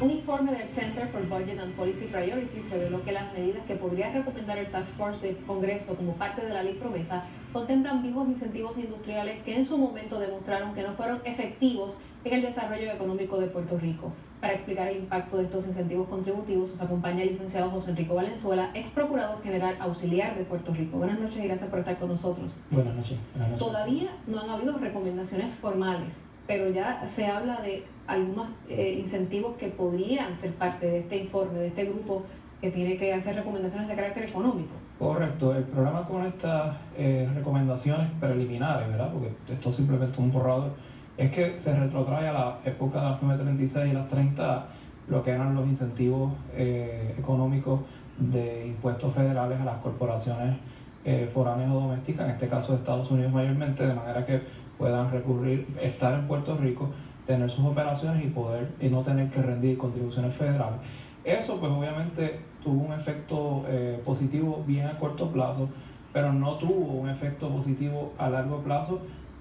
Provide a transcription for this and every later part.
un informe del Center for Budget and Policy Priorities reveló que las medidas que podría recomendar el Task Force del Congreso como parte de la ley Promesa contemplan viejos incentivos industriales que en su momento demostraron que no fueron efectivos en el desarrollo económico de Puerto Rico. Para explicar el impacto de estos incentivos contributivos nos acompaña el licenciado José Enrico Valenzuela, ex procurador general auxiliar de Puerto Rico. Buenas noches y gracias por estar con nosotros. Buenas noches. Buenas noches. Todavía no han habido recomendaciones formales, pero ya se habla de algunos incentivos que podrían ser parte de este informe, de este grupo que tiene que hacer recomendaciones de carácter económico. Correcto, el programa con estas recomendaciones preliminares, ¿verdad? Porque esto simplemente es un borrador, es que se retrotrae a la época de las 936 y las 30, lo que eran los incentivos económicos de impuestos federales a las corporaciones foráneas o domésticas, en este caso de Estados Unidos mayormente, de manera que puedan recurrir, estar en Puerto Rico, tener sus operaciones y poder y no tener que rendir contribuciones federales. Eso pues obviamente tuvo un efecto positivo bien a corto plazo, pero no tuvo un efecto positivo a largo plazo,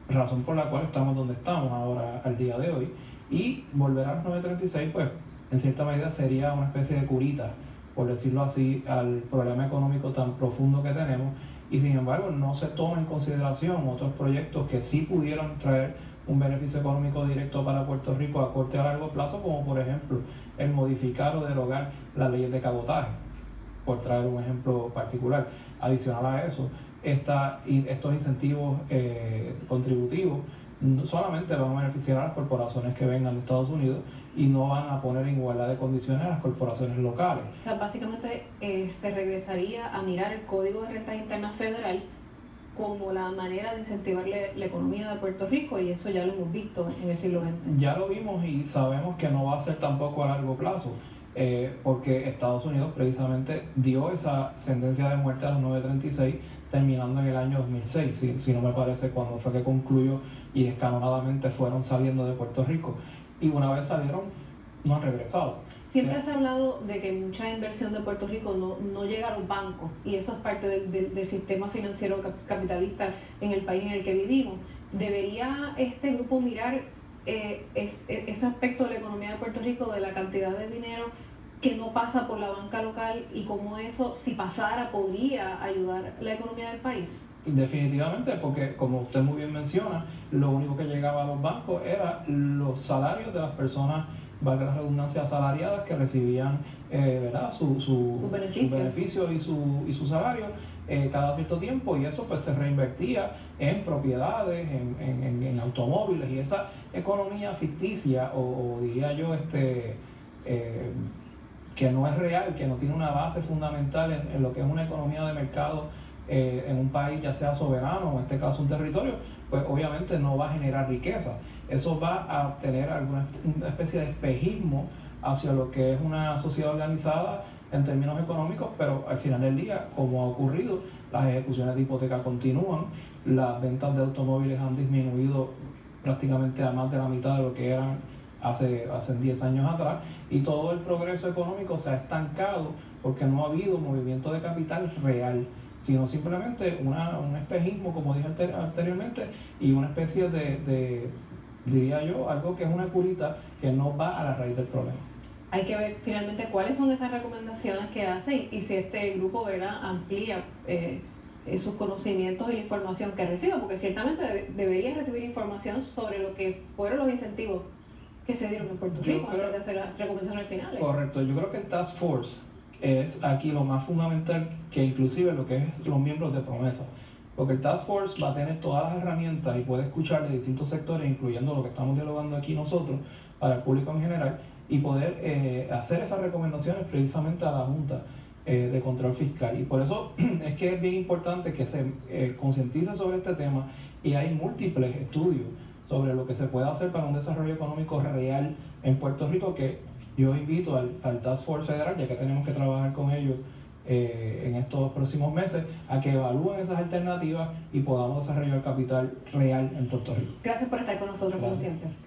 razón por la cual estamos donde estamos ahora al día de hoy. Y volver al 936 pues en cierta medida sería una especie de curita, por decirlo así, al problema económico tan profundo que tenemos, y sin embargo no se toma en consideración otros proyectos que sí pudieran traer un beneficio económico directo para Puerto Rico a corto y a largo plazo, como por ejemplo el modificar o derogar las leyes de cabotaje, por traer un ejemplo particular. Adicional a eso, estos incentivos contributivos solamente van a beneficiar a las corporaciones que vengan de Estados Unidos y no van a poner en igualdad de condiciones a las corporaciones locales. O sea, básicamente se regresaría a mirar el Código de Rentas Internas Federal como la manera de incentivar la economía de Puerto Rico, y eso ya lo hemos visto en el siglo XX. Ya lo vimos y sabemos que no va a ser tampoco a largo plazo, porque Estados Unidos precisamente dio esa sentencia de muerte a los 936, terminando en el año 2006, si no me parece, cuando fue que concluyó, y escalonadamente fueron saliendo de Puerto Rico. Y una vez salieron, no han regresado. Siempre se ha hablado de que mucha inversión de Puerto Rico no llega a los bancos, y eso es parte del sistema financiero capitalista en el país en el que vivimos. ¿Debería este grupo mirar ese aspecto de la economía de Puerto Rico, de la cantidad de dinero que no pasa por la banca local, y cómo eso, si pasara, podría ayudar la economía del país? Definitivamente, porque como usted muy bien menciona, lo único que llegaba a los bancos eran los salarios de las personas, valga la redundancia, asalariadas, que recibían ¿verdad? Su beneficio y su salario cada cierto tiempo, y eso pues se reinvertía en propiedades, en automóviles, y esa economía ficticia o diría yo que no es real, que no tiene una base fundamental en lo que es una economía de mercado en un país, ya sea soberano o en este caso un territorio, pues obviamente no va a generar riqueza. Eso va a tener alguna especie de espejismo hacia lo que es una sociedad organizada en términos económicos, pero al final del día, como ha ocurrido, las ejecuciones de hipoteca continúan, las ventas de automóviles han disminuido prácticamente a más de la mitad de lo que eran hace 10 años atrás, y todo el progreso económico se ha estancado porque no ha habido movimiento de capital real, sino simplemente un espejismo, como dije anteriormente, y una especie de diría yo, algo que es una curita que no va a la raíz del problema. Hay que ver finalmente cuáles son esas recomendaciones que hacen y si este grupo, ¿verdad?, amplía sus conocimientos y la información que recibe, porque ciertamente debería recibir información sobre lo que fueron los incentivos que se dieron en Puerto Rico antes de hacer las recomendaciones finales. Correcto, yo creo que el Task Force es aquí lo más fundamental, que inclusive lo que es los miembros de Promesa. Porque el Task Force va a tener todas las herramientas y puede escuchar de distintos sectores, incluyendo lo que estamos dialogando aquí nosotros, para el público en general, y poder hacer esas recomendaciones precisamente a la Junta de Control Fiscal. Y por eso es que es bien importante que se concientice sobre este tema, y hay múltiples estudios sobre lo que se puede hacer para un desarrollo económico real en Puerto Rico, que yo invito al Task Force Federal, ya que tenemos que trabajar con ellos en estos próximos meses, a que evalúen esas alternativas y podamos desarrollar capital real en Puerto Rico. Gracias por estar con nosotros, como siempre.